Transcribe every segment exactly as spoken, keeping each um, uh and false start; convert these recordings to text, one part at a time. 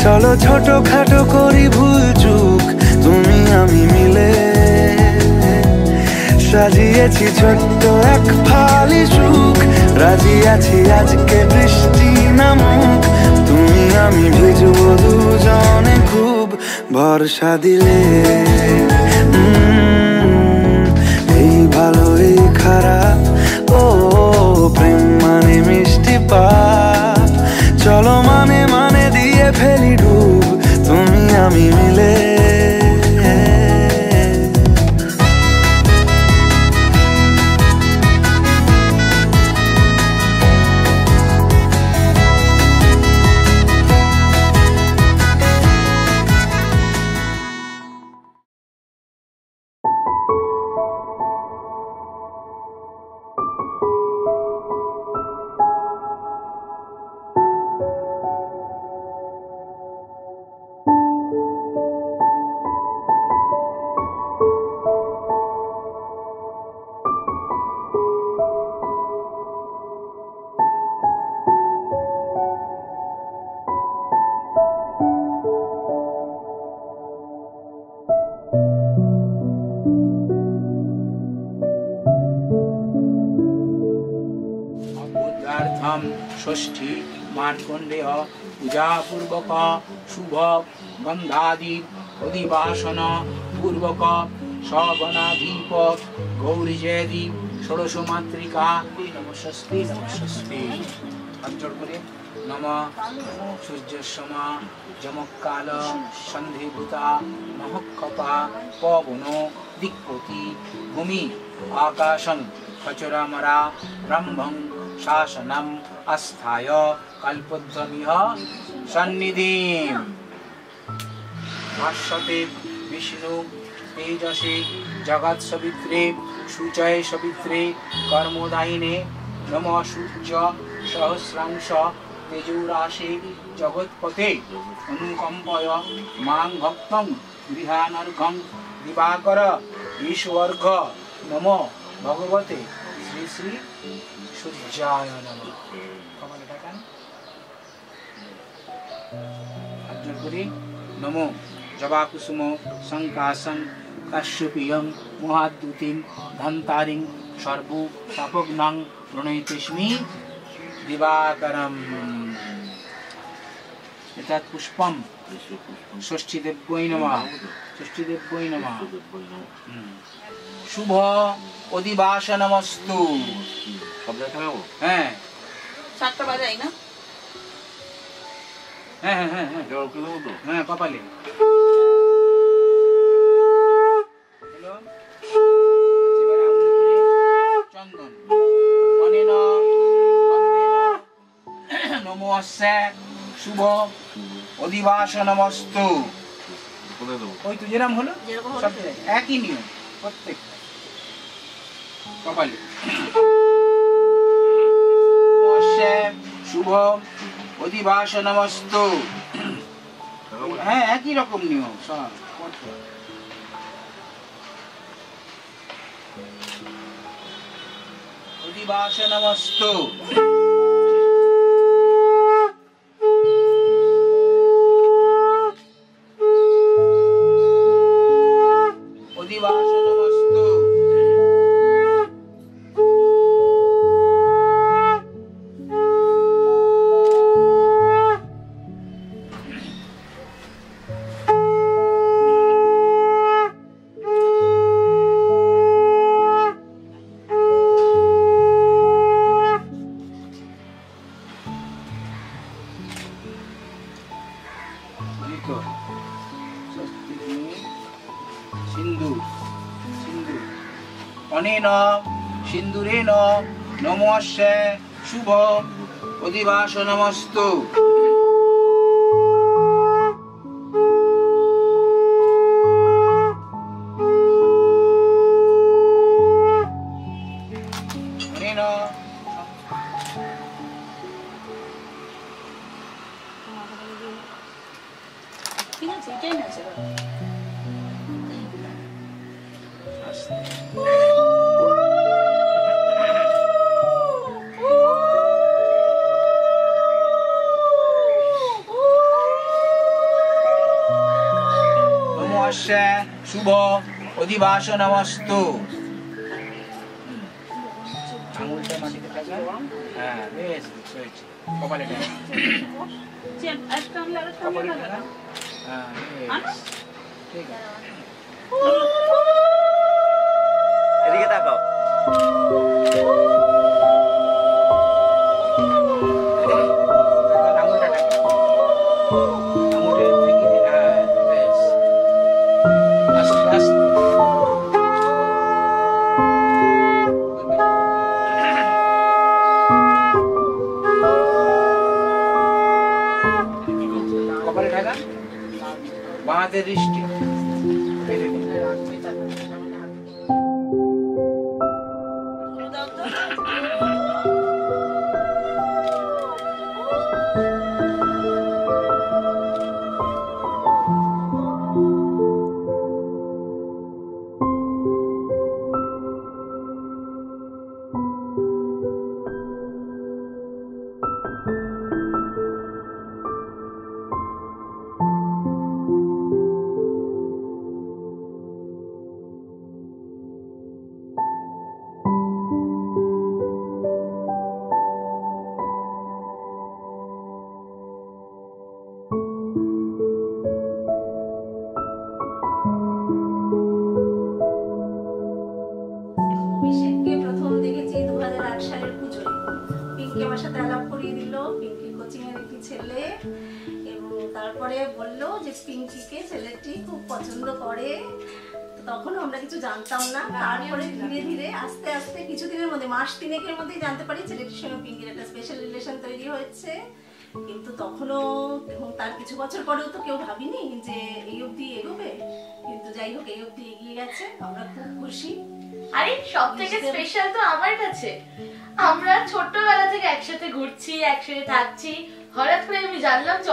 चलो छोटो खाटो करी भूल चूक तुमी आमी मिले साजिएछि छोट्ट एक फाली सुख राजी आछि आजके बृष्टि नामुक तुमी आमी भिजबो दुजने खूब बर्षा दिले एई भालो एई खराब ओ प्रेम माने मिष्टि पाप चलो माने माने दिए फेली डूब तुमी आमी मिले षष्ठी मार्कण्डेय पूजापूर्वक शुभ गंधादि अधिवासन पूर्वक शवनाधीप गौरी जयदी षोडश मातृका नमस्ते नमस्ते अंजल करे नम सूर्यसमा जमकाल संधिभूता महकपा पवनो दिक्पति भूमि आकाशं खचरामरा ब्रह्मं शासनम अस्थाय कल्पद्वमिह सन्निधिं भाष्यते विष्णु तेजसे जगत् सवित्रे शुचये सवित्रे कर्मोदायिने नमः सूर्य सहस्रांश तेजोराशे जगत्पते अनुकंपय मां भक्तं गृहानर्घं दिवाकर ईश्वर्घ नमः भगवते श्री श्री नमो जवाकुसुमो संकासं काश्यपियं महाद्युतिं धन्तारिं सर्वो तापग्नं प्रणयतिष्मि दिवाकरं एतत् पुष्पं षष्ठीदेव्यै नमः षष्ठीदेव्यै नमः शुभ अधिवासनमस्तु शुभ अधिवासनमस्तु एक ही नियम प्रत्येक कपाले शुभ अधिवासनमस्तु एक ही रकम नियम सब अधिवासनमस्तु अधिवासनमस्तु अनेन सिंदूरेण नमोऽस्य शुभ अधिवासनमस्तु। शुभ अधिवासनमस्तु।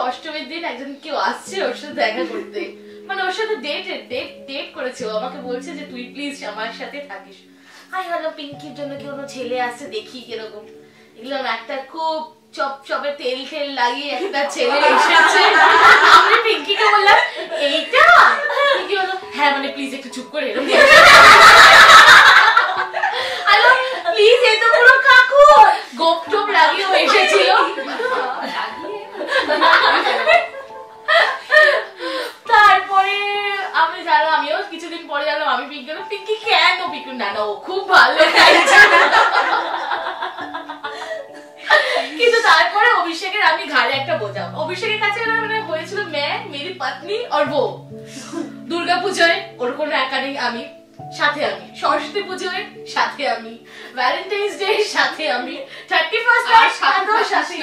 অষ্টমীর দিন একজন কেউ আসছে ওর সাথে দেখা করতে, মানে ওর সাথে ডেট ডেট ডেট করেছে। ও আমাকে বলছে যে তুই প্লিজ আমার সাথে থাকিস। আই হ্যালো পিঙ্কির জন্য কি কোনো ছেলে আসছে দেখি কিরকম, এগুলো একটা খুব চপ চপে তেল তেল লাগিয়ে একটা ছেলে এসেছে। আমি পিঙ্কিকে বললাম এইটা, পিঙ্কি বলল হ্যাঁ, মানে প্লিজ একটু চুপ করে এরকম। হ্যালো প্লিজ এই তো পুরো কাকু গোপ টোপ লাগিয়ে ও এসেছিল। তারপরে আমি জানলাম, আমিও কিছুদিন পরে জানলাম আমি পিঙ্কি পিঙ্কি কেন পিঙ্কু না না ও খুব ভালো, কিন্তু তারপরে অভিষেকের আমি ঘাড়ে একটা বোঝা। অভিষেকের কাছে মানে হয়েছিল ম্যান মেরি পত্নী আর বো। দুর্গা পুজোয় ওর কোনো একাডেমি আমি সাথে, আমি সরস্বতী পুজোয় সাথে, আমি ভ্যালেন্টাইন্স ডে সাথে, আমি থার্টি ফার্স্ট আর সাথেও সাথে।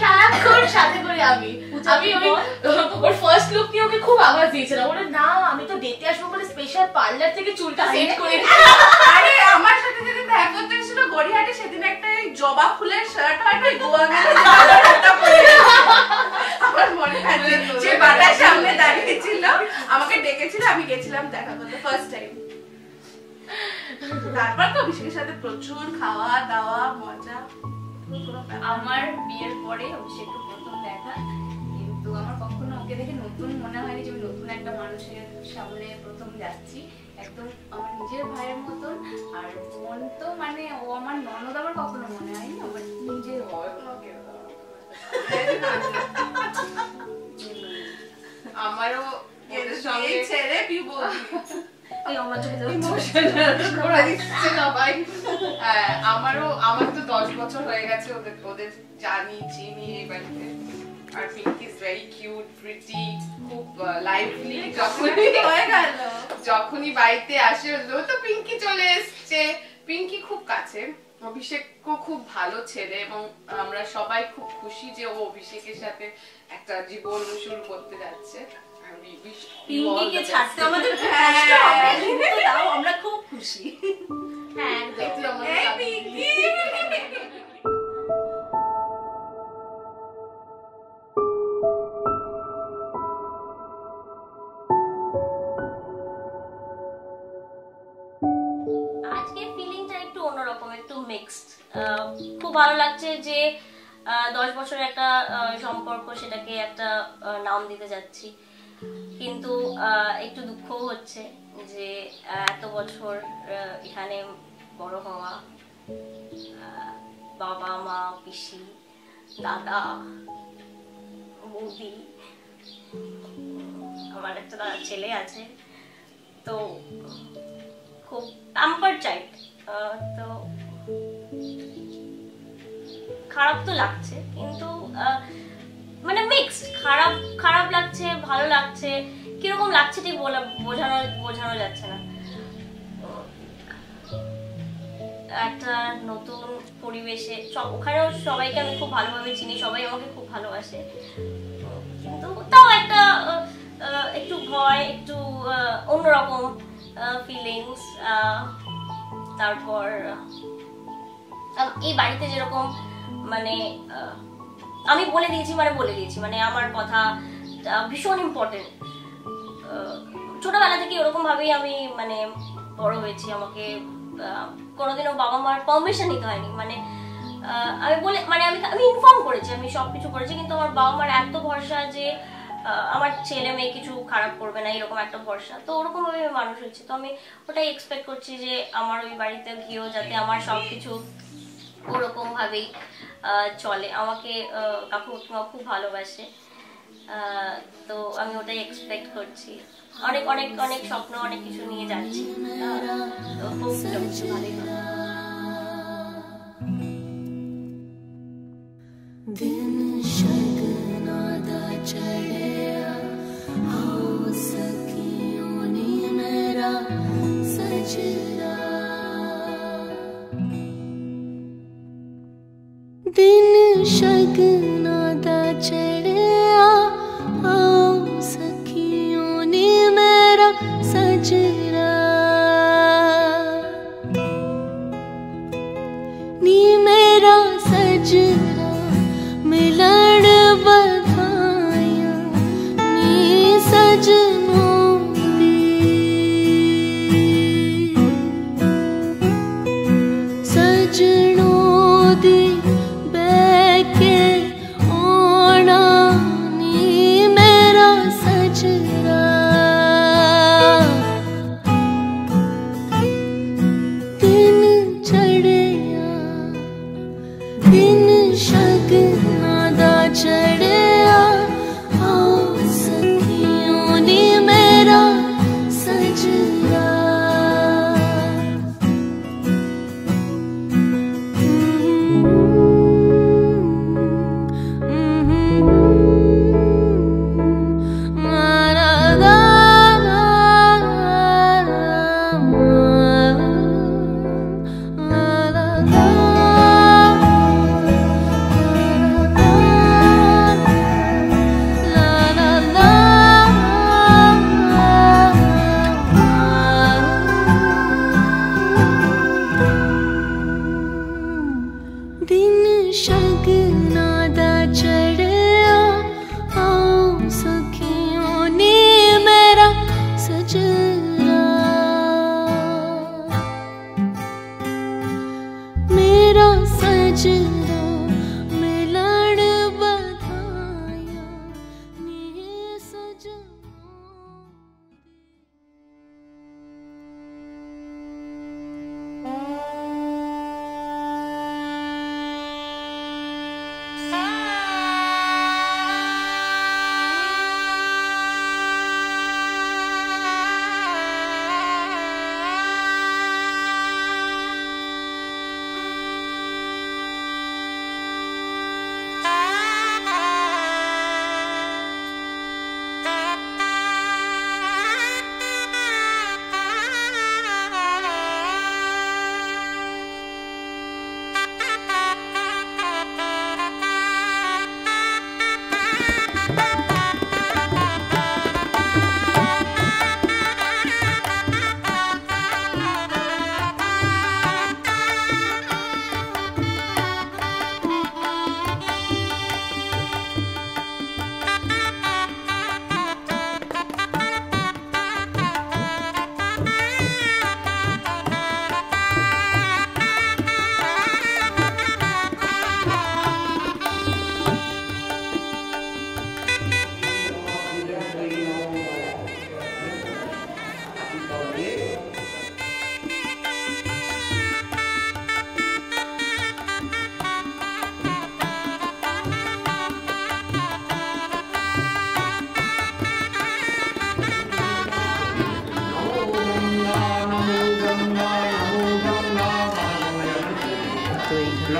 সারাক্ষণ সাথে করে আমি আমি ওর ফার্স্ট লুক নিয়ে ওকে খুব আভাস দিয়েছিলাম। ওরা না আমি তো ডেটে আসবো বলে স্পেশাল পার্লার থেকে চুলটা সেট করে। আরে আমার সাথে যেদিন দেখা করতে এসেছিল গড়িয়াহাটে, সেদিন একটা জবা ফুলের শার্ট আর গোয়া গাটা পরে আমার মনে আছে যে বাটার সামনে দাঁড়িয়ে ছিল, আমাকে ডেকেছিল, আমি গেছিলাম দেখা করতে ফার্স্ট টাইম। তারপর তো অভিষেকের সাথে প্রচুর খাওয়া দাওয়া মজা। আমার বিয়ের পরে অভিষেককে প্রথম দেখা, কিন্তু আমার কখনো ওকে দেখে নতুন মনে হয়নি যে আমি নতুন একটা মানুষের সামনে প্রথম যাচ্ছি। একদম আমার নিজের ভাইয়ের মতন। আর বোন তো মানে ও আমার ননদ, আমার কখনো মনে হয়নি আমার নিজের হয়। আমারও ছেড়ে আমারও আমার তো দশ বছর হয়ে গেছে ওদের ওদের জানি চিনি এই বাড়িতে। Abhishek is very cute, pretty, खूब lively. जोखुनी होएगा लो. जोखुनी बाइटे आशे लो तो पिंकी चले इससे. पिंकी खूब काचे. अभिषेक को खूब भालो छेले. एवं हमरा सबाई खूब खुशी जे वो अभिषेक के साथे एक ता जीवन शुरू करते जाते. पिंकी के छाते हमारे खुशी. ताऊ हमरा खूब खुशी. पिंकी खूब भालो लागছে যে दस বছরের একটা সম্পর্ক সেটাকে একটা নাম দিতে যাচ্ছি কিন্তু একটু দুঃখও হচ্ছে যে এত বছর এখানে বড় হওয়া বাবা মা পিসি দাদা বৌদি আমার একটা ছেলে আছে তো খুব টাম্পার চাইল্ড তো খারাপ তো লাগছে কিন্তু মানে মিক্সড খারাপ খারাপ লাগছে ভালো লাগছে কি রকম লাগছে ঠিক বলা বোঝানো বোঝানো যাচ্ছে না একটা নতুন পরিবেশে ওখানেও সবাইকে আমি খুব ভালোভাবে চিনি সবাই আমাকে খুব ভালোবাসে কিন্তু তাও একটা একটু ভয় একটু অন্যরকম ফিলিংস তারপর এই বাড়িতে যেরকম মানে আমি বলে দিয়েছি মানে বলে দিয়েছি মানে আমার কথা ভীষণ ইম্পর্টেন্ট ছোটবেলা থেকে এরকম ভাবেই আমি মানে বড় হয়েছি আমাকে কোনোদিনও বাবা মার পারমিশন নিতে হয়নি মানে আমি বলে মানে আমি আমি ইনফর্ম করেছি আমি সবকিছু করেছি কিন্তু আমার বাবা মার এত ভরসা যে আমার ছেলে মেয়ে কিছু খারাপ করবে না এরকম একটা ভরসা তো ওরকম ভাবে মানুষ হচ্ছে তো আমি ওটাই এক্সপেক্ট করছি যে আমার ওই বাড়িতে গিয়েও যাতে আমার সবকিছু ওরকম ভাবেই চলে আমাকে কাকু খুব ভালোবাসে তো আমি ওটাই এক্সপেক্ট করছি অনেক অনেক অনেক স্বপ্ন অনেক কিছু নিয়ে যাচ্ছি তো খুব ভালোই बिन शगना दा चढ़िया आओ सखियों ने मेरा सजरा नी मेरा सजरा मिलन बधाया नी सजनों सजनों दी के ओणा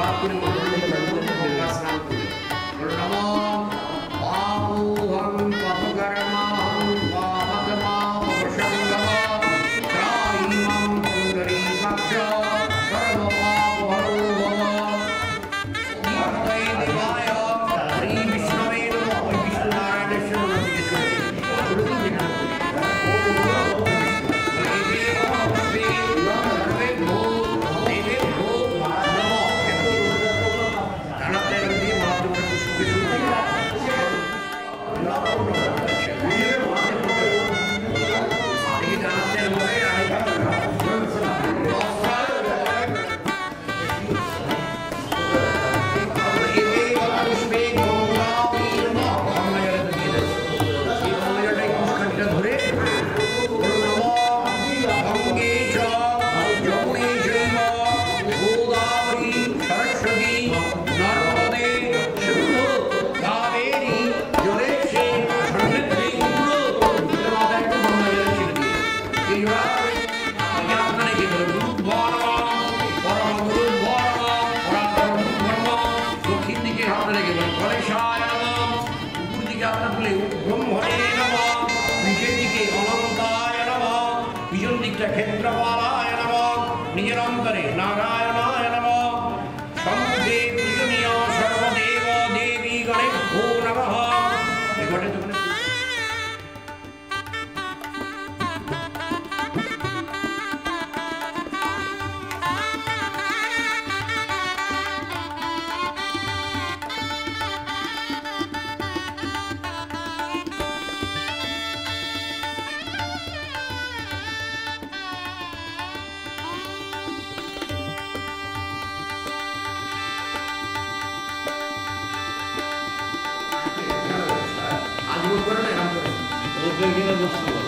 drop in water and the Durga Snan Puri. Namo Vahuham Vahukaramaham Vahagamam Vashangamam Trahimam Pundari Vaksha Sarvapavaruvam Vartai Divaya Hari Vishnave Namo Vishnu Narayana Shri Vishnu Vishnu Vishnu क्षेत्रपालाय नमः निरंतरे नारायणाय नमः शंभुदे प्रियमिया सर्वदेव देवी गणेभ्यो नमः देखिए दोस्तों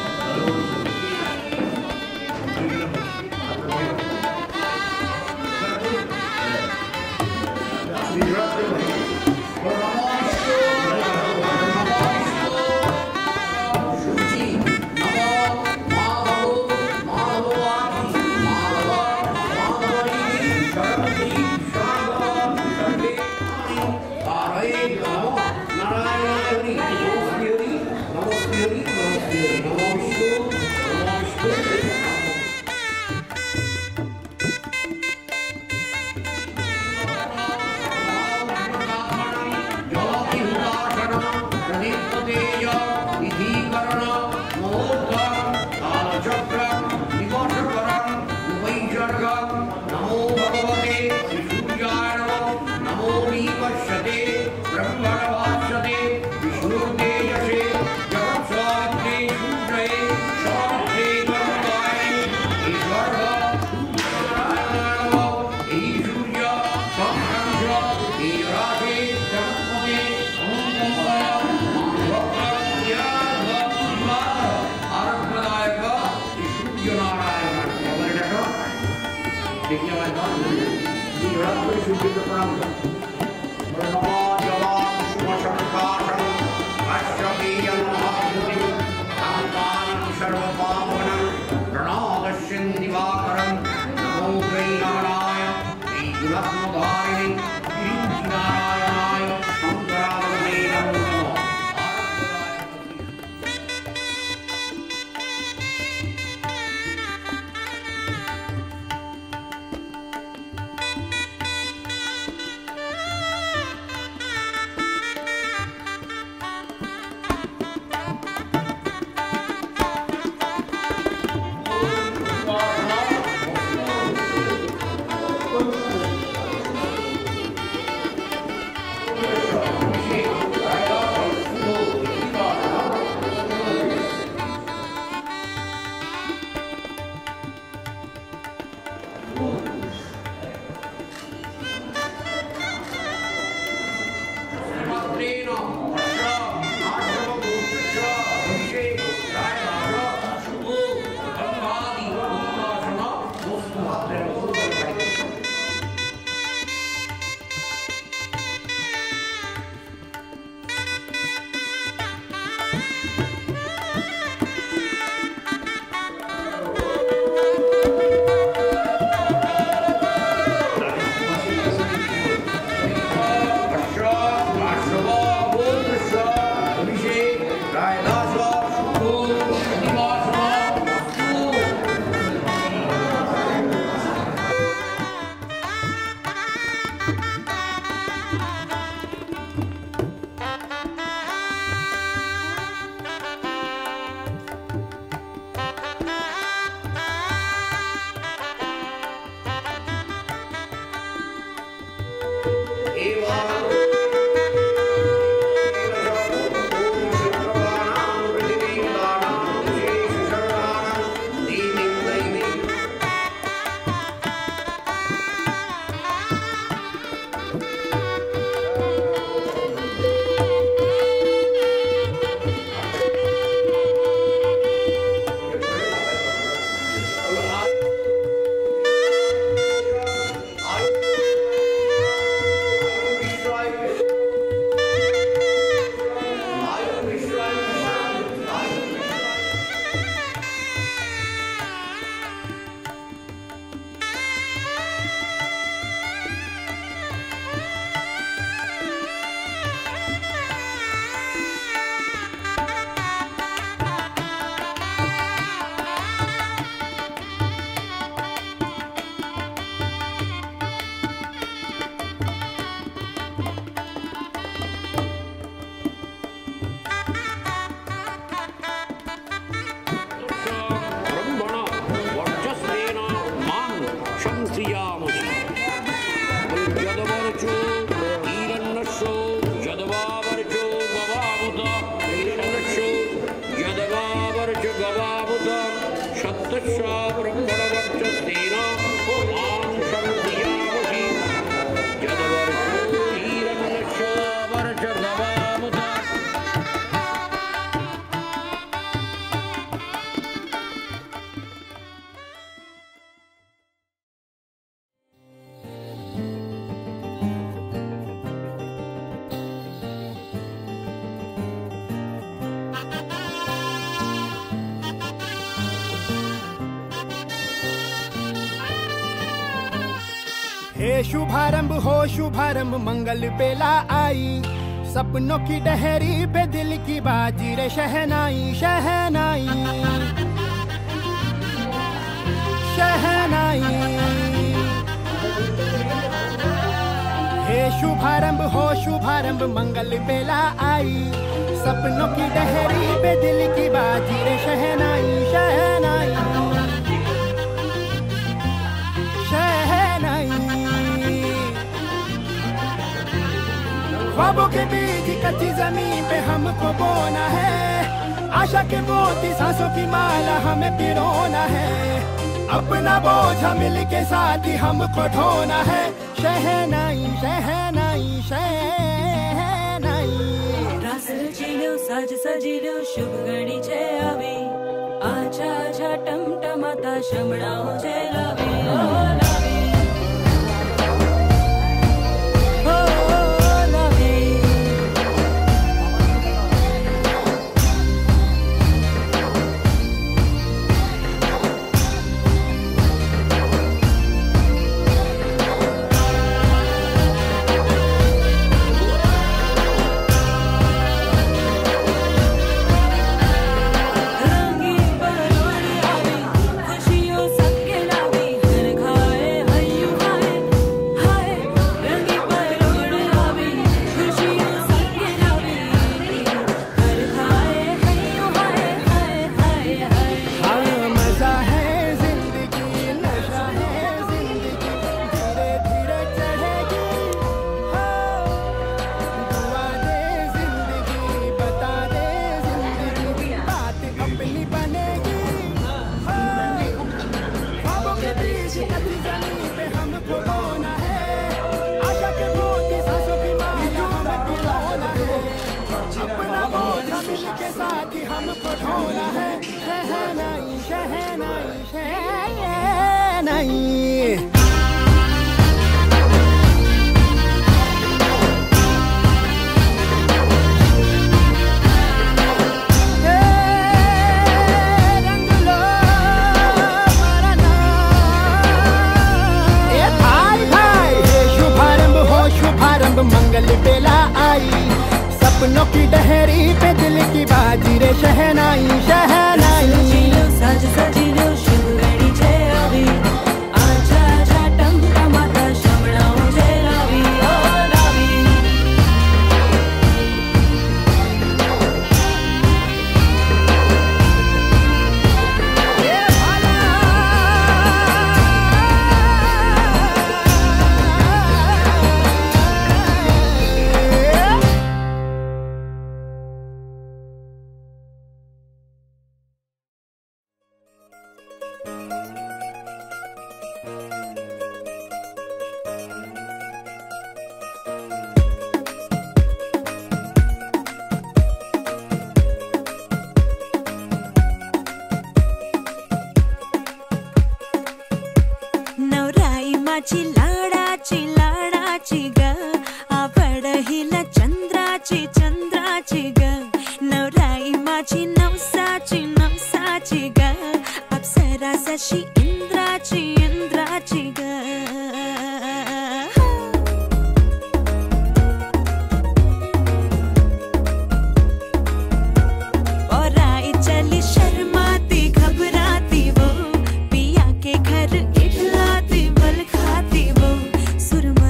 शंसियामुषि यदवर्चो ईरन्नशो यदवावर्चो गवामुत ईरन्नशो यदवावर्च गवामुत शतशा ब्रह्मणवर्च सेना आं शंसियामुषि यदवर्चो ईरन्नशो वर्च गवामुत। हे शुभारंभ हो शुभारंभ मंगल बेला आई, सपनों की डहरी पे दिल की बाजी रे शहनाई शहनाई शहनाई। हे शुभारंभ हो शुभारंभ मंगल बेला आई, सपनों की डहरी पे दिल की बाजी रे शहनाई शहनाई ख्वाबों के बीज कच्ची जमीन पे हमको बोना है, आशा के मोती सांसों की माला हमें पिरोना है, अपना बोझा मिल के साथ ही हमको ढोना है शहनाई शहनाई शहनाई। रास रचिलो साज सजिलो शुभ घड़ी छे आवी, आछा आछा टमटमाता शमणाओ छे लावी। सुरमा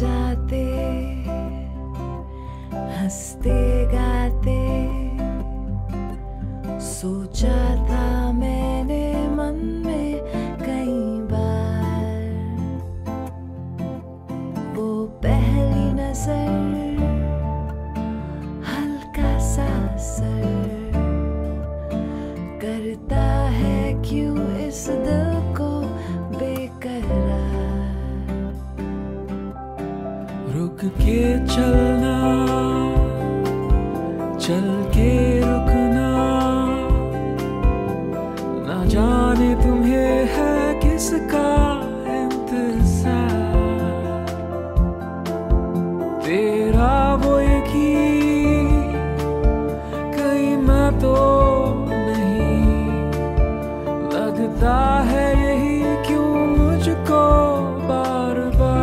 जाते, हंसते गाते। सोचा था मैंने मन में कई बार, वो पहली नजर, हल्का सा असर करता है क्यों इस दिल को बेकरार। रुक के चलना, चल के रुकना, ना जाने तुम्हें है किसका इंतजार। तेरा वो यकीन कहीं मैं तो नहीं, लगता है यही क्यों मुझको बार बार।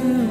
Oh,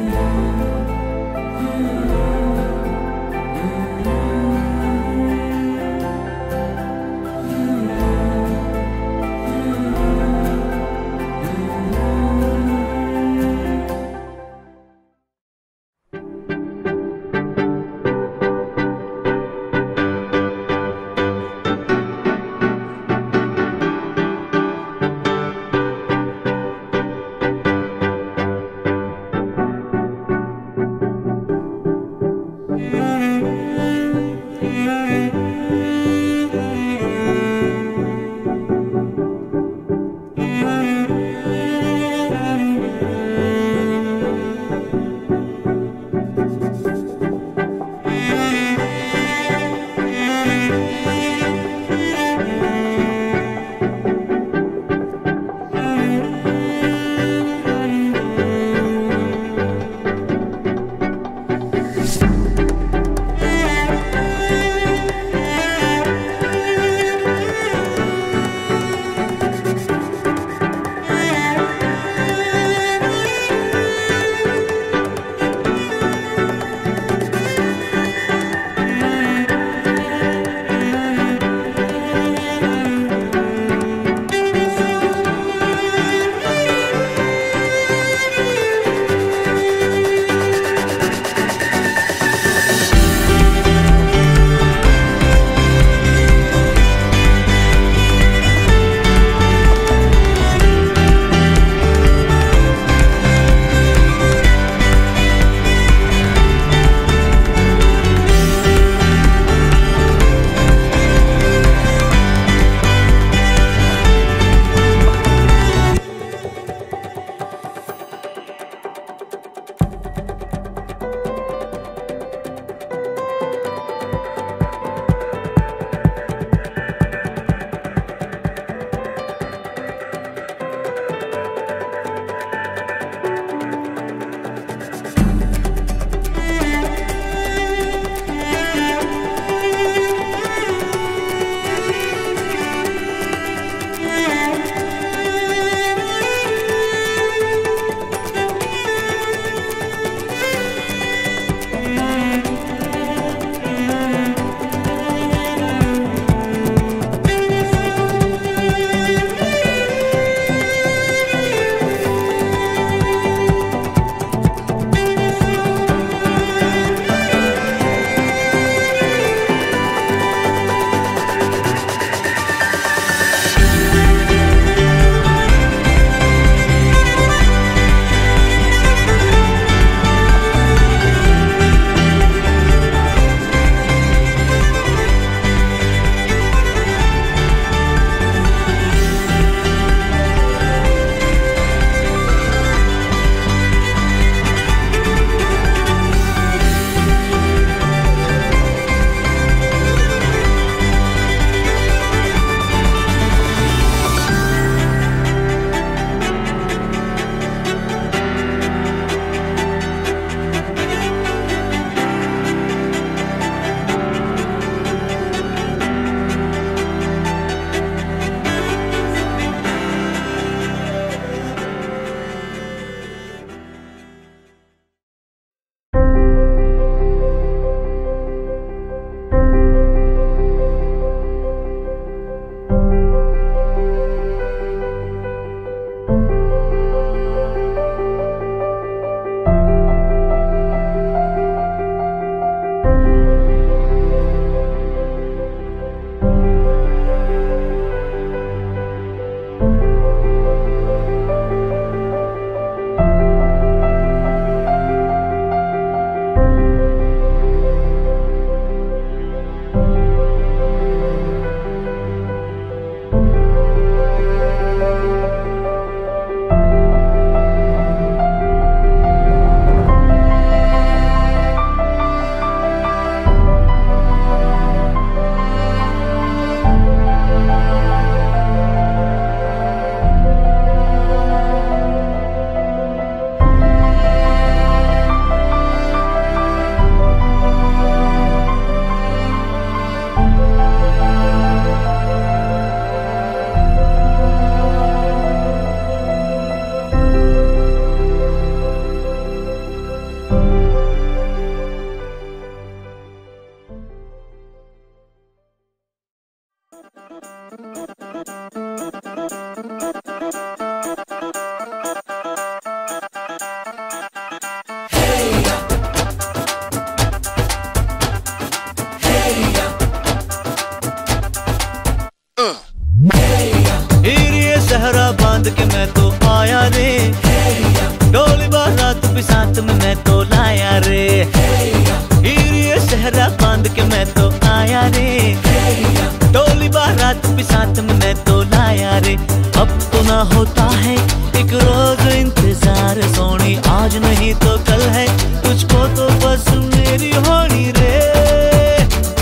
नहीं तो कल है, तुझको तो बस मेरी होनी रे।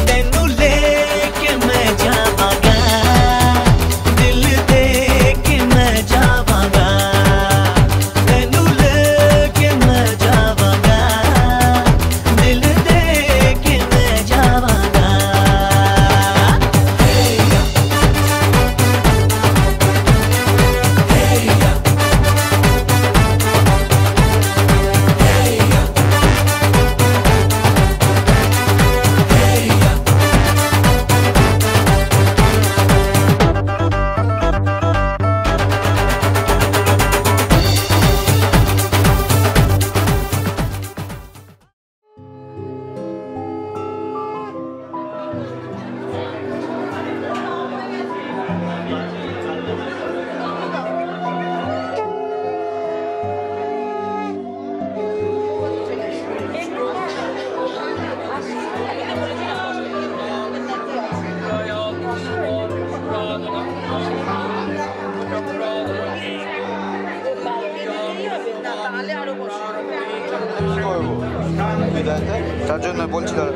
तेनू लेके मैं जावांगा, दिल दे के मैं जावांगा, तेनू लेके मैं जावांगा, दिल दे के मैं जावांगा। তার জন্য বলছি দাদা।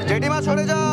तो जेठीमा छोड़े जाओ।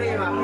Thank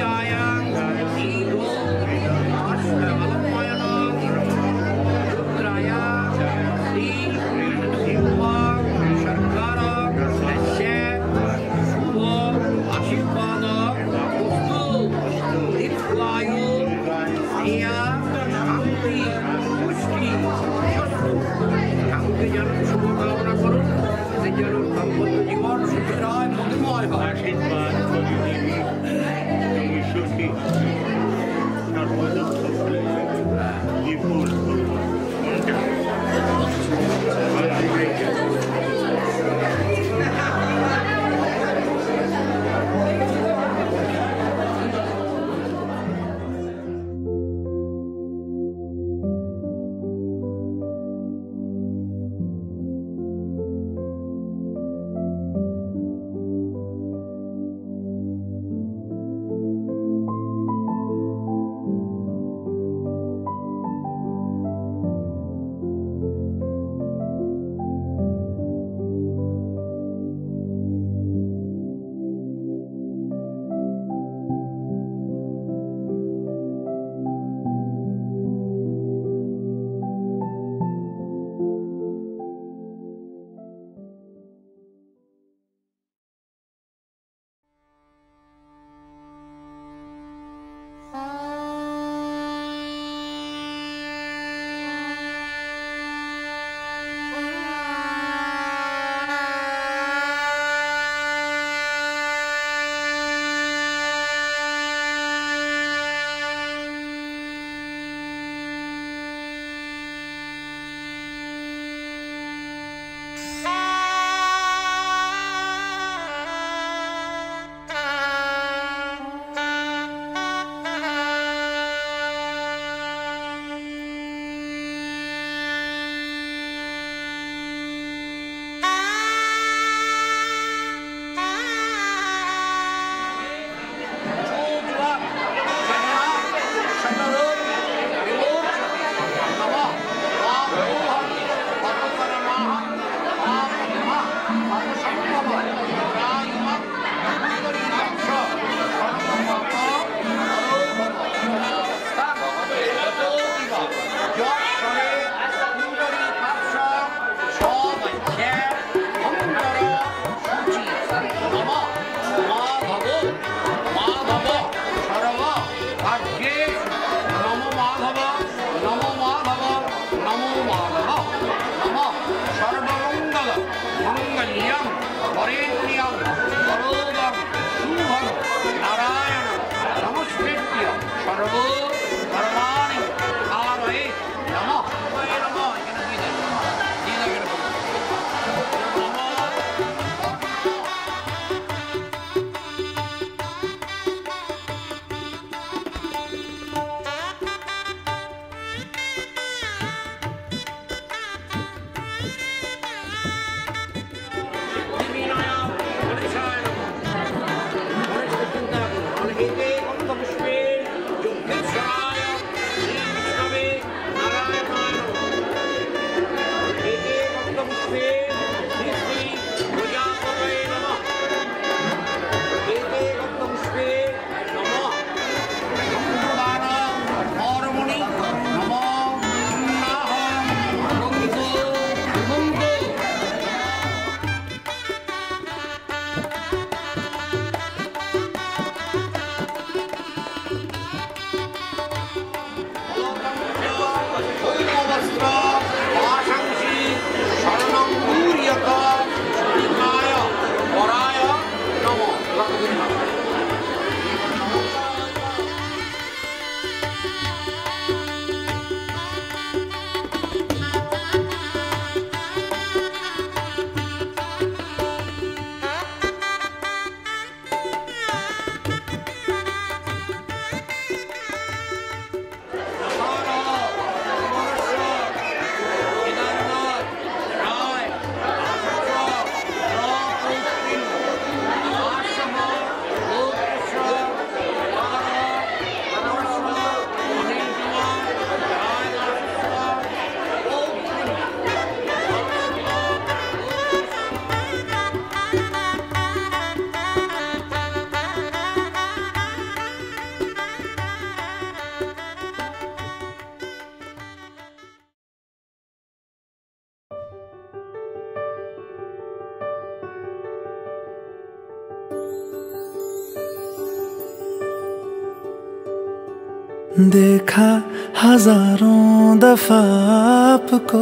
you. देखा हजारों दफा आपको,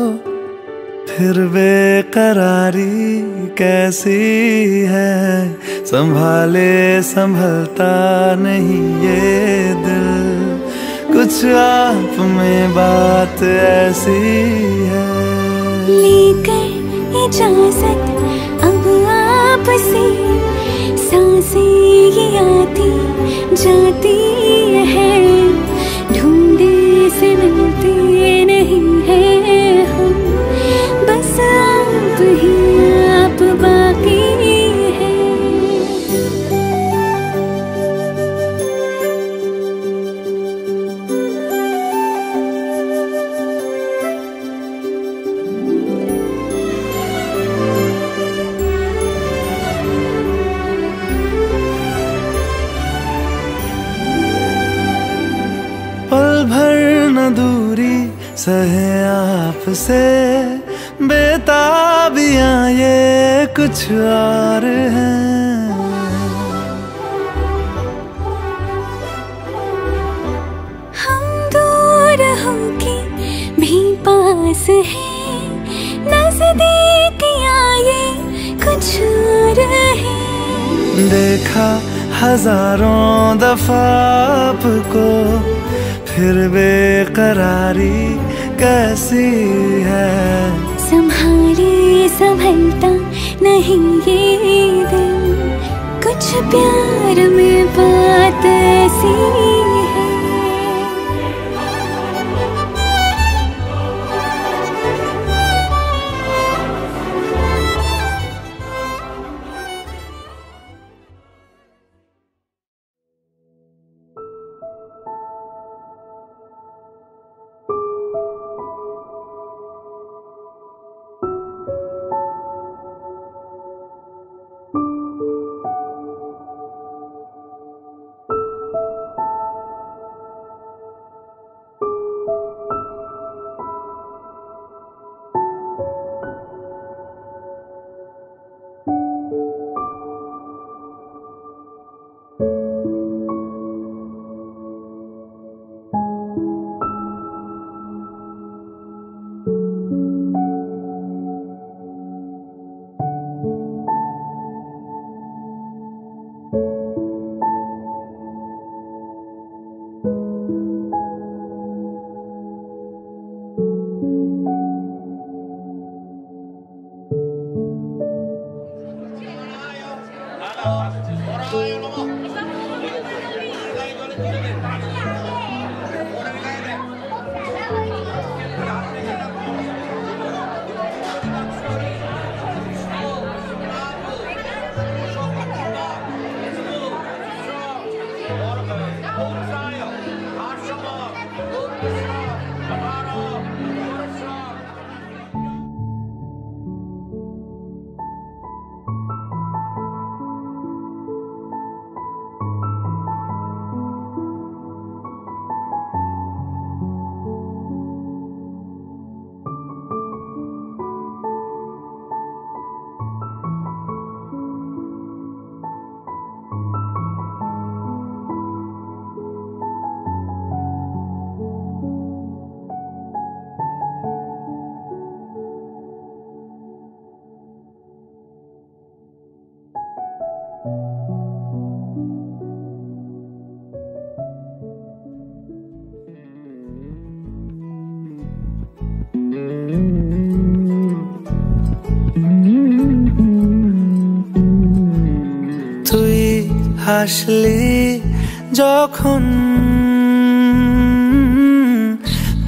फिर बेकरारी कैसी है, संभाले संभलता नहीं ये दिल, कुछ आप में बात ऐसी है। लेकर इजाजत अब आपसे, सांसें ये आती जाती है, ढूंढे से मिलते नहीं है हम, बस आप ही आप बाकी है। पल भर न दूरी सहे आपसे, बेताबियां ये कुछ और हैं, हम दूर होके भी पास हैं, नजदीकियां ये कुछ और हैं। देखा हजारों दफा आपको, फिर बेकरारी कैसी है, संभाले संभलता नहीं ये दिल, कुछ प्यार में बात ऐसी है। আসলি যখন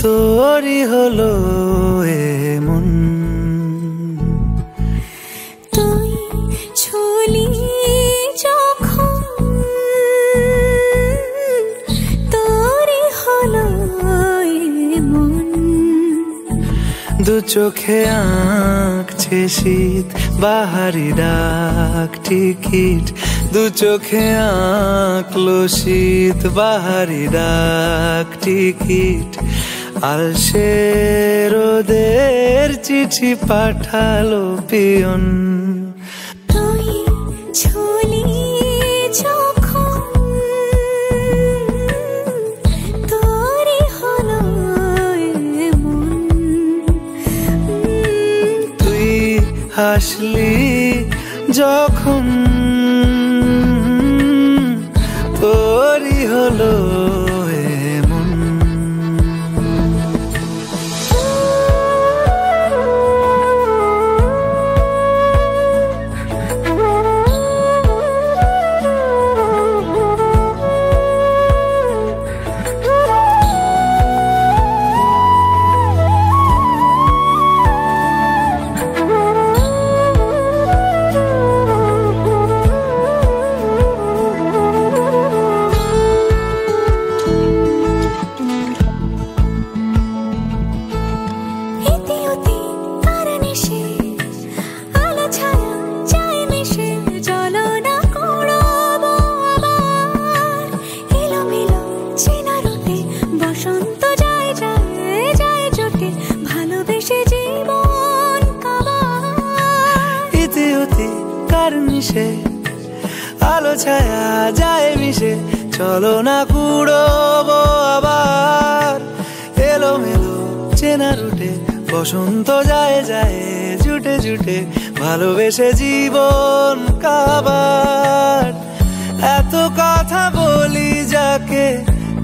তোরই হলো এমন, তুই চলি যখন তোরই হলো এমন, দু চোখে আঁকছে শীত বাহারি ডাক টিকিট, दो चोखे आंकलो शीत बाहरी डाक टिकिट, आलसे रोदेर चिठी पाठालो पियन, छोली হলো এমন। আলো ছায়া যায় মিশে, চলো না কুড়োবো আবার এলোমেলো চেনা রুটে, বসন্ত যায় যায় জুটে জুটে, ভালোবেসে জীবন কাবার। এত কথা বলি যাকে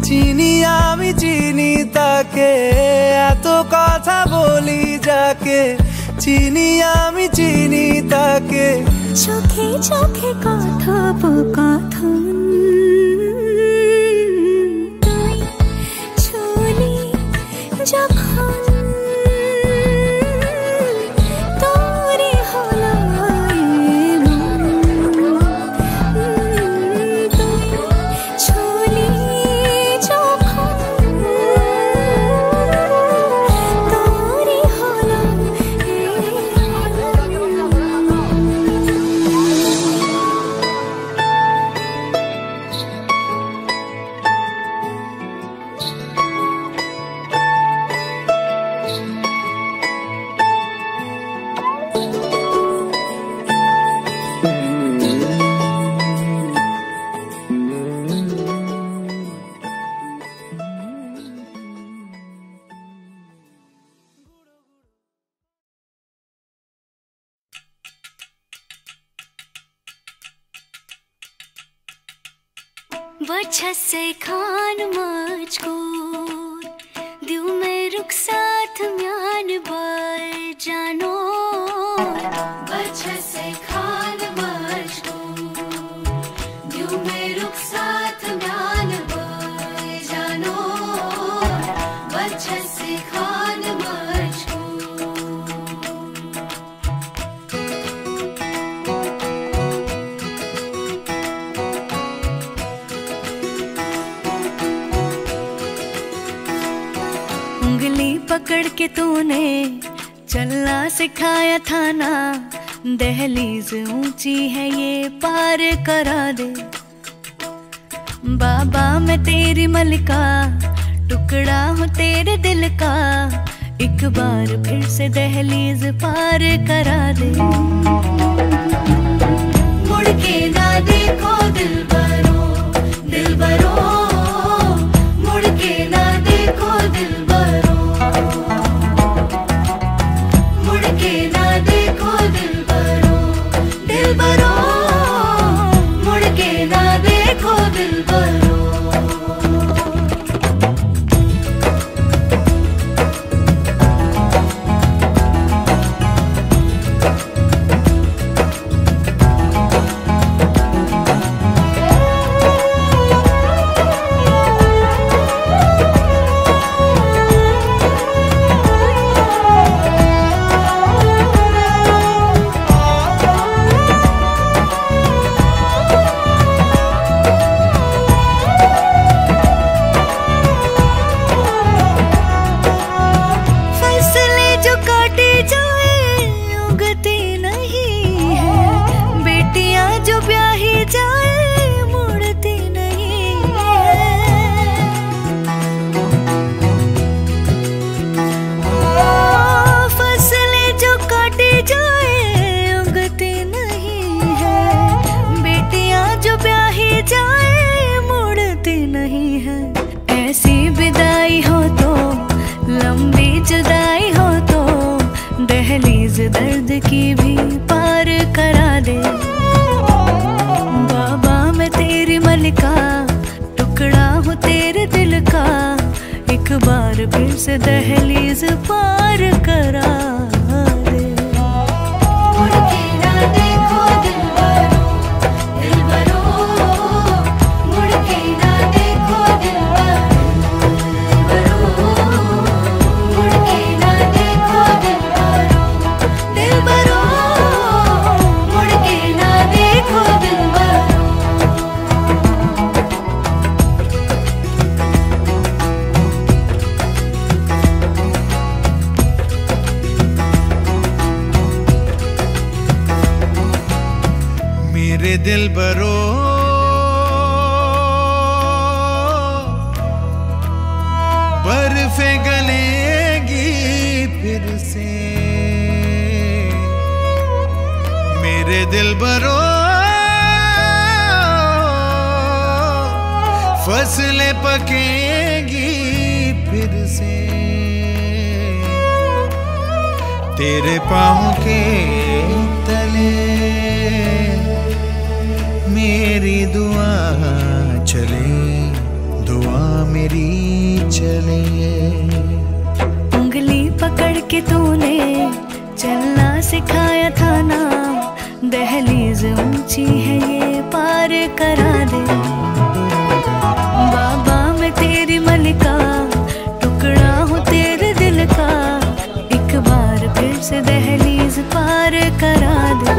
চিনি আমি চিনি তাকে, এত কথা বলি যাকে চিনি আমি চিনি তাকে, চোখে চোখে কথোপকথন তাই চলে যখন তোরে হলো এমন। তাই চলে যখন তোরে হলো এমন। बच्चा से खान मुझको दिल में रुक साथ म्यान बाय जानो, बच्चा से खान मुझको दिल में रुक साथ म्यान बाय जानो, बच्चा से खान मुझको। पकड़ के तूने चलना सिखाया था ना, दहलीज ऊंची है ये पार करा दे बाबा, मैं तेरी मलिका टुकड़ा हूँ तेरे दिल का, एक बार फिर से दहलीज पार करा दे। मुड़ के ना देखो दिल भरो दिल भरो, मुड़ के ना देखो दिल भरो, मुड़के ना देखो दिल भरो दिल भरो, मुड़के ना देखो दिल भरो। दर्द की भी पार करा दे बाबा। और फिर से दहलीज पार करा दे। मुड़ के ना देखो दिलवारो, दिलवारो, मुड़ के ना देखो दिलवारो, दिलवारो, मुड़ के ना देखो दिलवारो, दिलवारो, मुड़ के ना देखो दिलवारो। मेरे दिल बरो, बर्फे गलेगी फिर से। मेरे दिल बरो, फसलें पकेगी फिर से। तेरे पाँव के तले मेरी दुआ चले, दुआ मेरी चले। उंगली पकड़ के तूने चलना सिखाया था ना, दहलीज ऊंची है ये पार करा दे। बाबा मैं तेरी मलिका, टुकड़ा हूँ तेरे दिल का, एक बार फिर से दहलीज पार करा दे।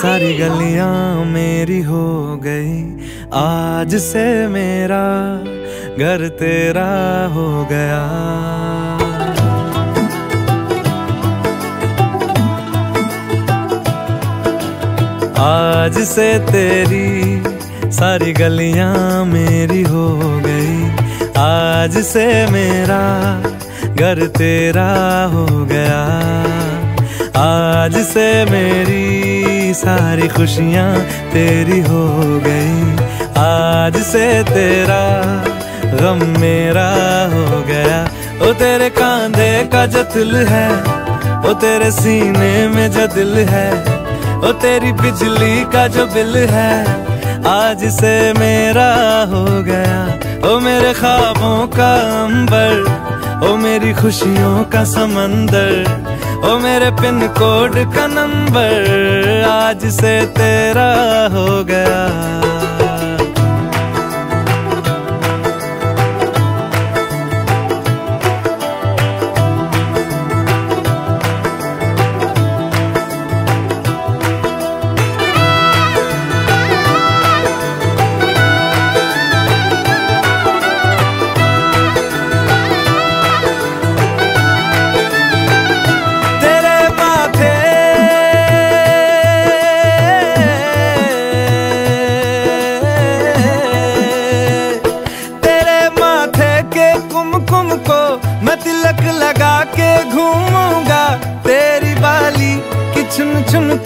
सारी गलियां मेरी हो गई, आज से मेरा घर तेरा हो गया। आज से तेरी सारी गलियां मेरी हो गई, आज से मेरा घर तेरा हो गया। आज से मेरी सारी खुशियाँ तेरी हो गई, आज से तेरा गम मेरा हो गया। ओ तेरे कांधे का जो दिल है, ओ तेरे सीने में जो दिल है, ओ तेरी बिजली का जो बिल है, आज से मेरा हो गया। ओ मेरे ख्वाबों का अंबर, ओ मेरी खुशियों का समंदर, ओ मेरे पिन कोड का नंबर, आज से तेरा हो गया।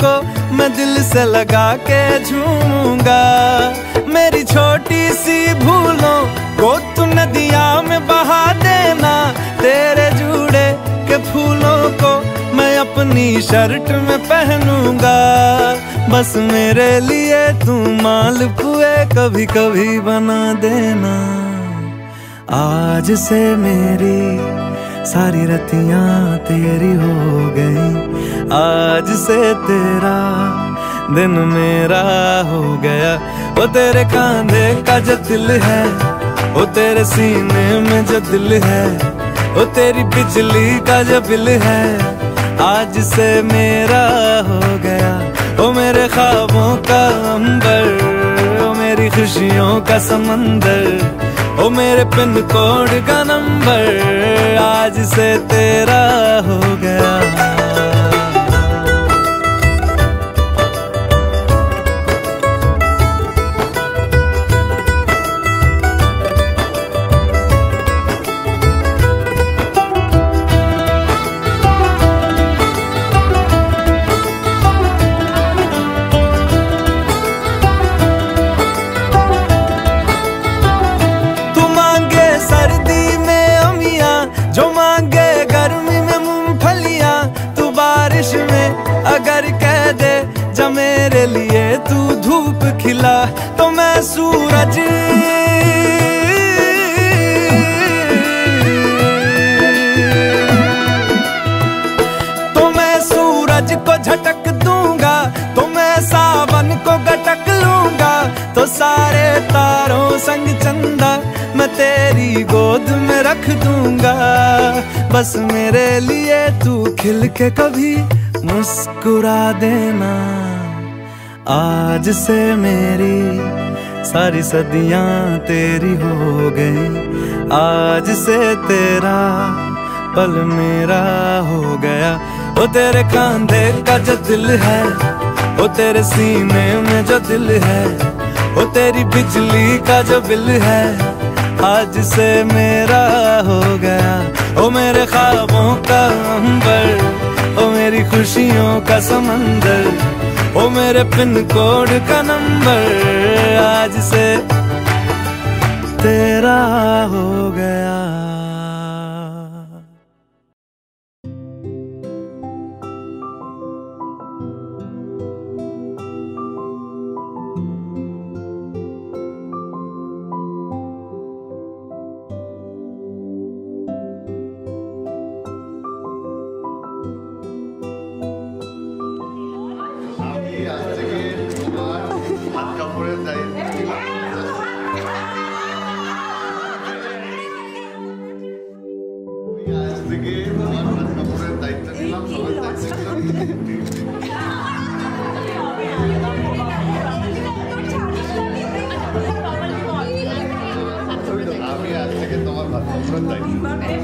को मैं दिल से लगा के झूमूंगा, मेरी छोटी सी भूलों को तू नदिया में बहा देना। तेरे जुड़े के फूलों को मैं अपनी शर्ट में पहनूंगा, बस मेरे लिए तू मालपुए कभी कभी बना देना। आज से मेरी सारी रतियाँ तेरी हो गई, आज से तेरा दिन मेरा हो गया। वो तेरे कांधे का जो दिल है, वो तेरे सीने में जो दिल है, वो तेरी बिजली का जो बिल है, आज से मेरा हो गया। वो मेरे ख्वाबों का अंबर, वो मेरी खुशियों का समंदर, ओ मेरे पिन कोड का नंबर, आज से तेरा हो गया। तो मैं सूरज तो मैं सूरज को झटक दूंगा, तो मैं सावन को गटक लूंगा, तो सारे तारों संग चंदा मैं तेरी गोद में रख दूंगा। बस मेरे लिए तू खिल के कभी मुस्कुरा देना। आज से मेरी सारी सदियाँ तेरी हो गई, आज से तेरा पल मेरा हो गया। वो तेरे कांधे का जो दिल है, वो तेरे सीने में जो दिल है, वो तेरी बिजली का जो बिल है, आज से मेरा हो गया। वो मेरे ख्वाबों का अंबर, वो मेरी खुशियों का समंदर, ओ मेरे पिन कोड का नंबर, आज से तेरा हो गया। लाइफ।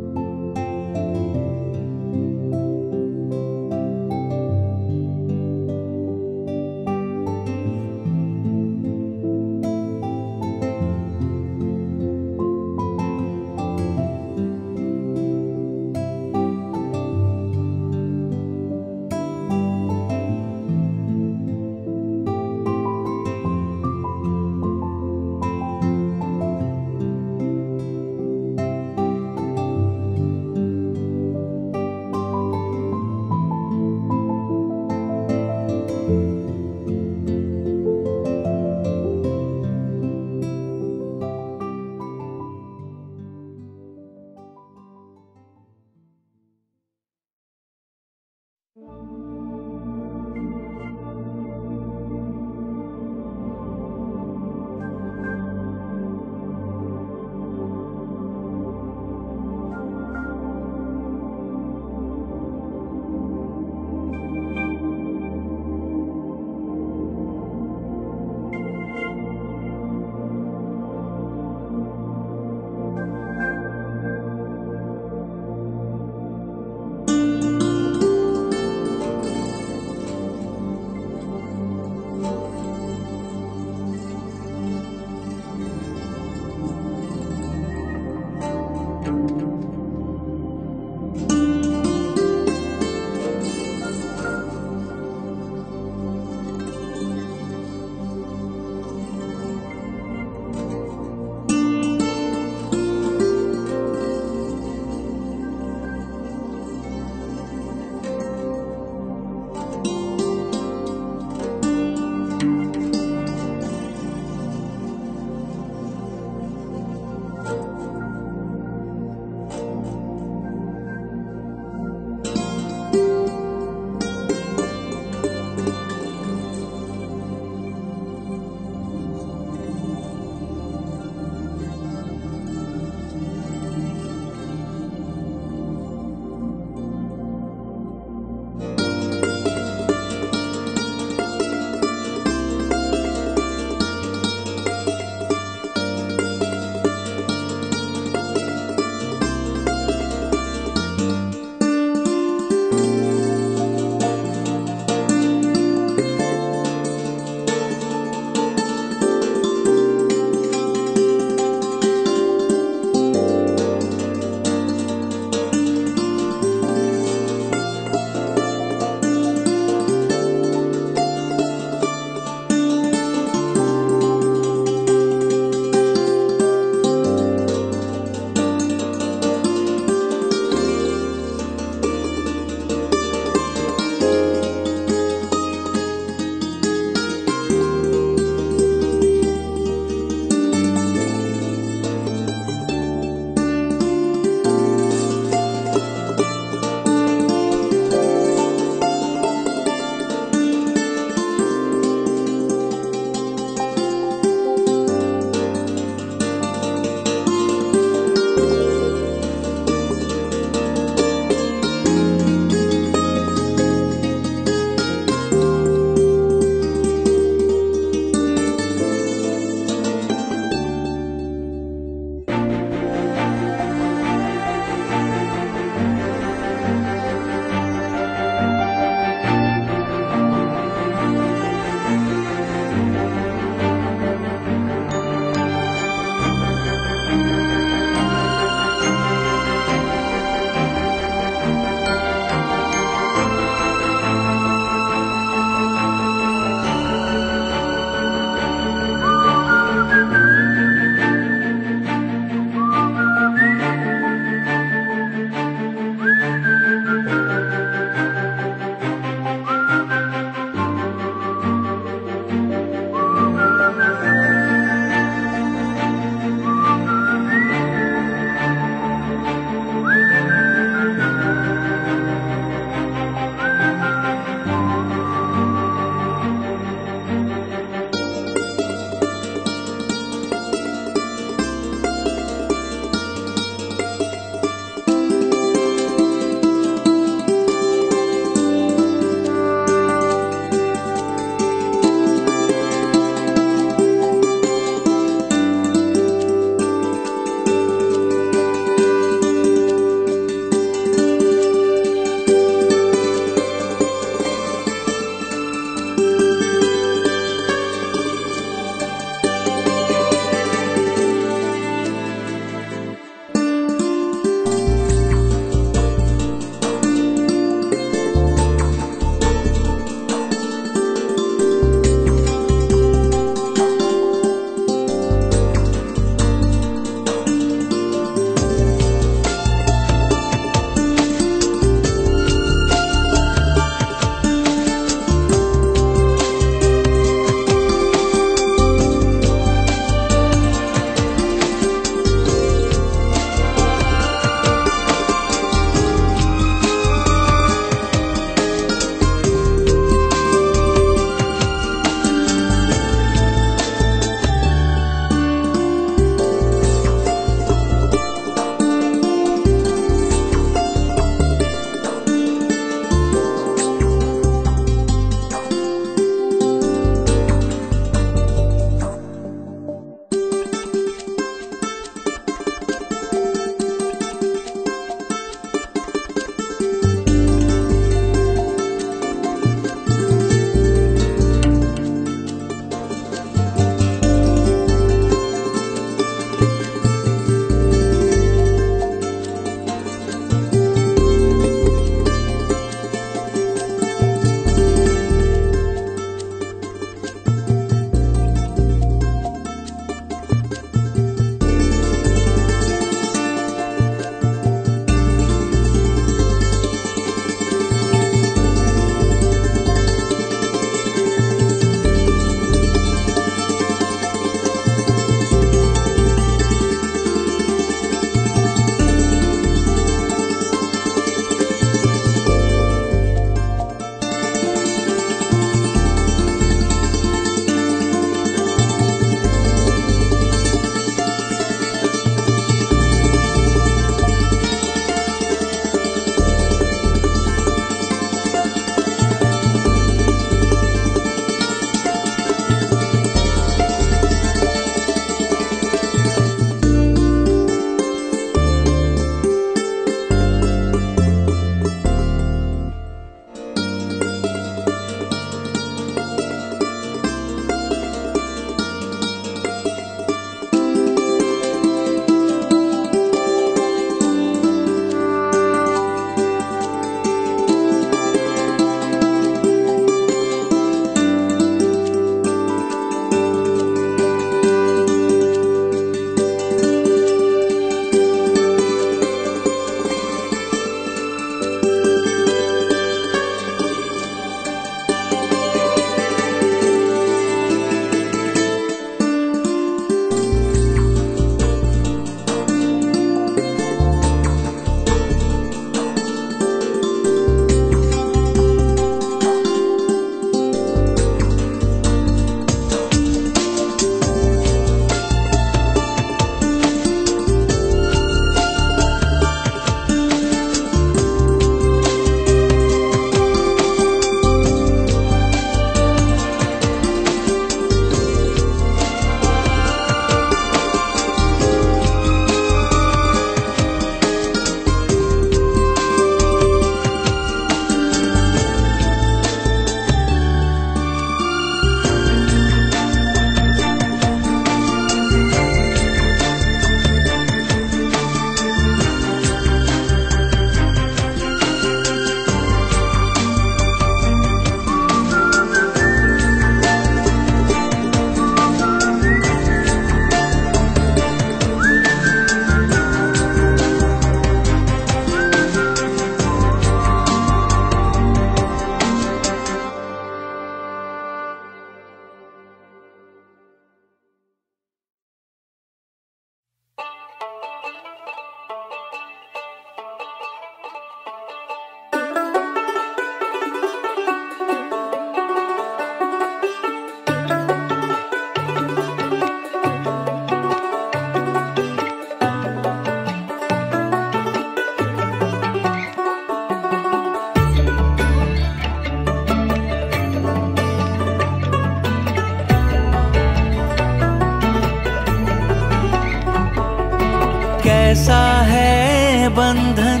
कैसा है बंधन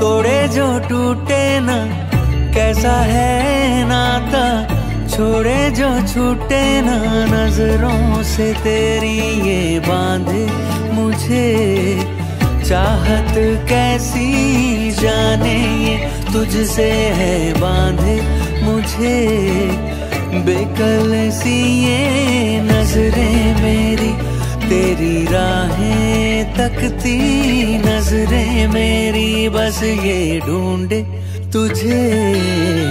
तोड़े जो टूटे ना, कैसा है नाता छोड़े जो छूटे ना। नजरों से तेरी ये बांधे मुझे चाहत कैसी जाने, ये तुझसे है बांधे मुझे बेकल सी ये नजरें मेरी, तेरी राहें तकती नजरें मेरी, बस ये ढूंढे तुझे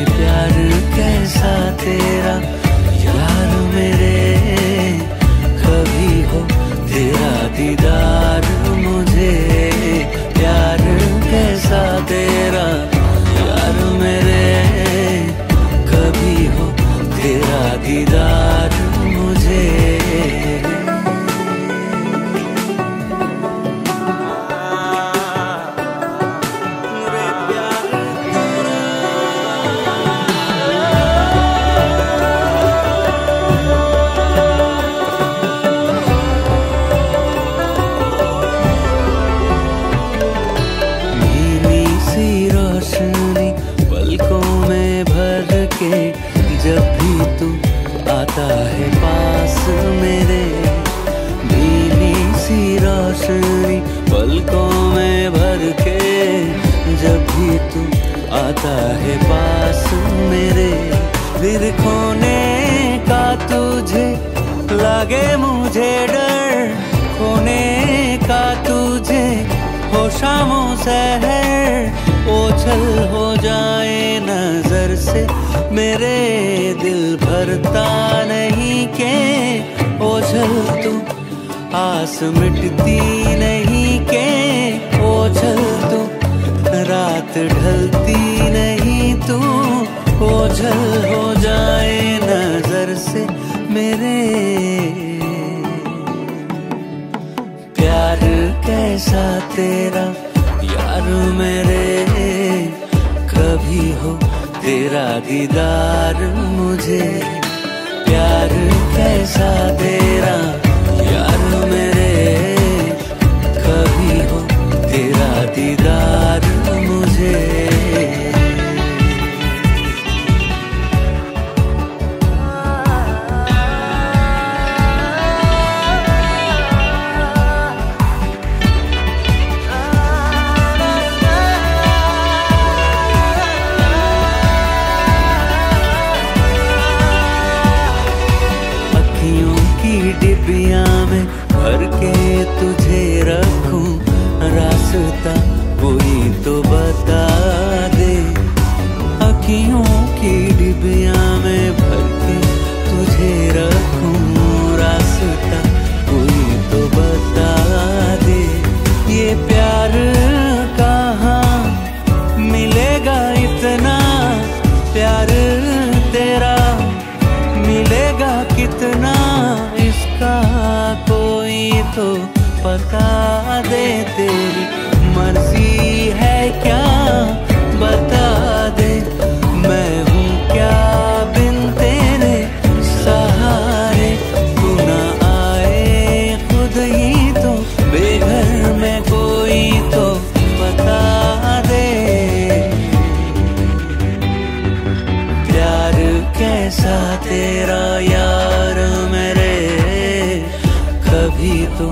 प्यार कैसा तेरा यार मेरे। कभी हो तेरा दीदार मुझे, प्यार कैसा तेरा यार मेरे। कभी हो तेरा दीदार मुझे। है पास मेरे भीनी सी रोशनी पलकों में भर के, जब भी तू आता है पास मेरे फिर खोने का तुझे लगे मुझे डर, खोने का तुझे हो शामों सहर, ओझल हो जाए नजर से मेरे दिल भरता नहीं के, ओझल तू आस मिटती नहीं के, ओझल तू रात ढलती नहीं तू, ओझल हो जाए नजर से मेरे। प्यार कैसा तेरा यार मेरे, कभी हो तेरा दीदार मुझे, प्यार कैसा तेरा यार मेरे। कभी हो तेरा दीदार मुझे। डिबिया में भर के तुझे रखूं, रास्ता कोई तो बता दे। अखियों की डिबिया में भर के तुझे रखूं, रास्ता कोई तो बता दे। ये प्यार कहाँ मिलेगा इतना, प्यार तेरा मिलेगा कितना, कोई तो बता दे। तेरी मर्जी है क्या बता दे, मैं हूँ क्या बिन तेरे सहारे। तू ना आए खुद ही तो बेघर में, कोई तो बता दे। प्यार कैसा तेरा यार मेरे, कभी तो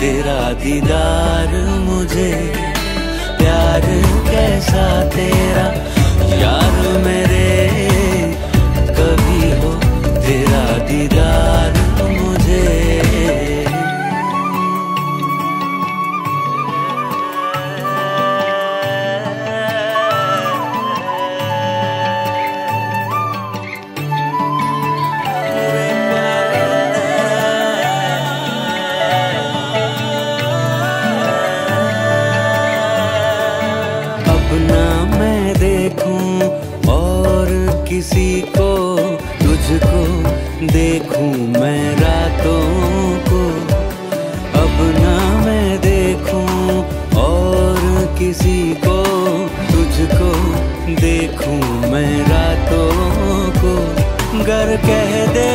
तेरा दीदार मुझे, प्यार कैसा तेरा यार मेरे। कभी हो तेरा दीदार मुझे। किसी को तुझको देखूं मैं रातों को, अब ना मैं देखूं और किसी को तुझको देखूं मैं रातों को। गर कह दे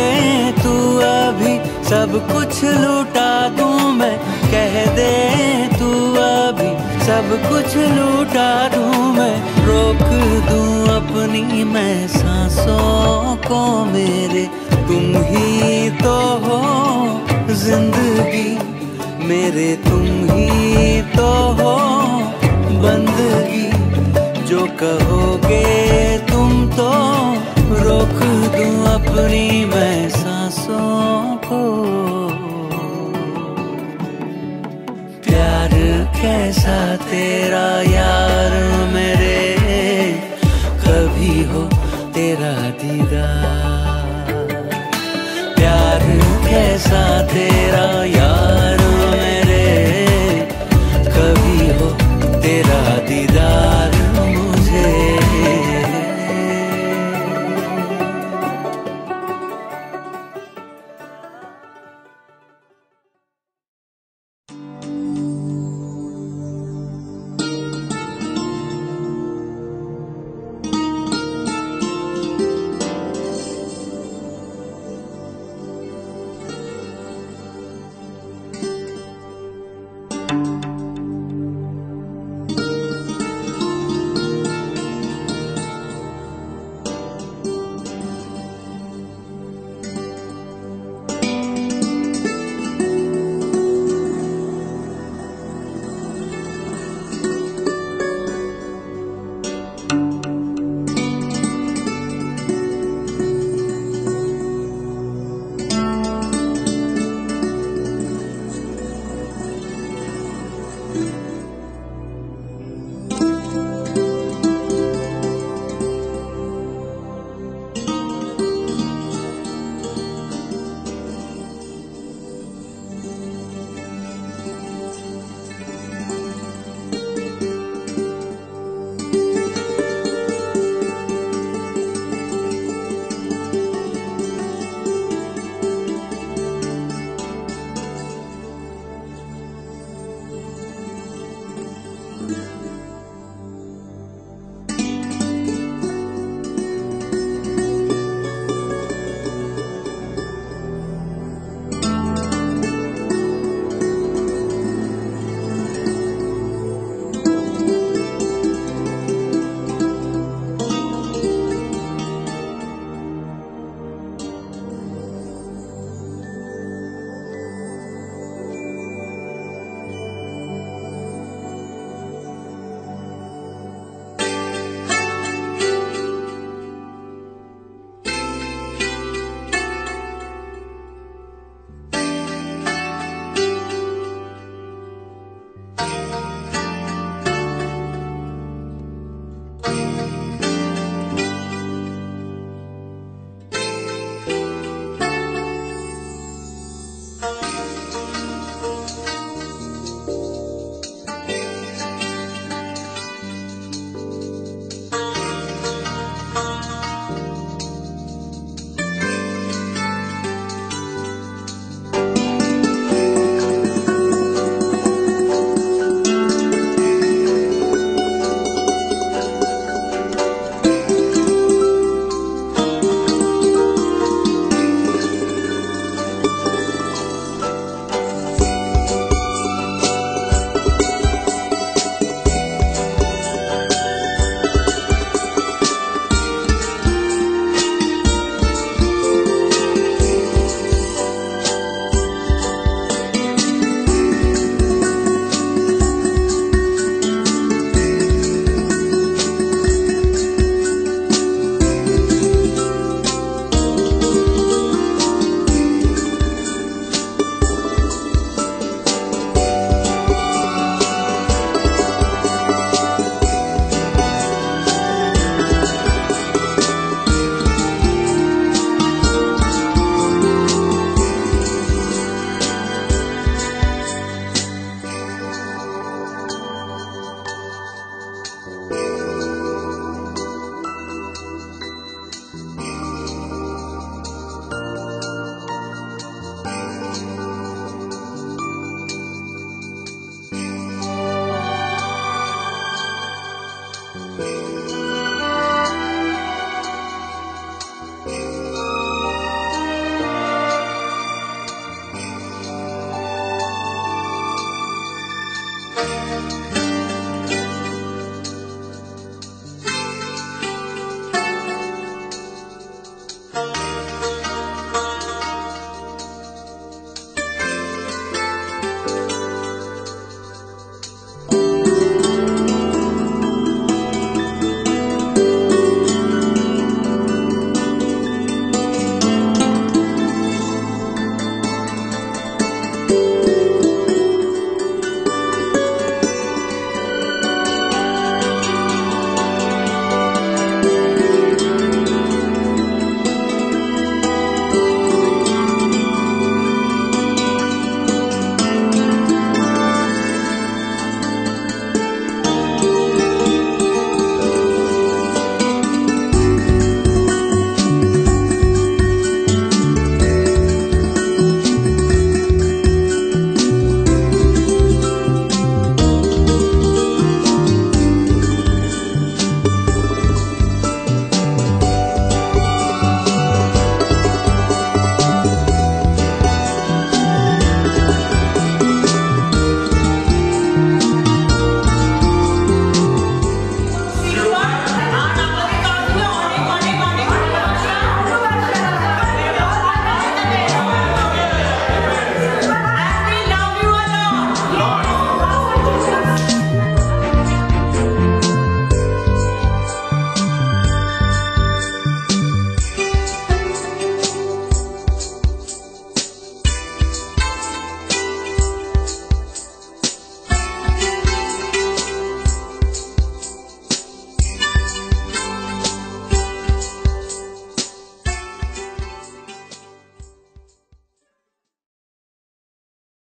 तू अभी सब कुछ लुटा दूं मैं, कह दे तू सब कुछ लूटा दूं मैं, रोक दूं अपनी मैं सांसों को मेरे, तुम ही तो हो जिंदगी मेरे, तुम ही तो हो बंदगी, जो कहोगे तुम तो रोक दूं अपनी मैं सांसों को। प्यार कैसा तेरा यार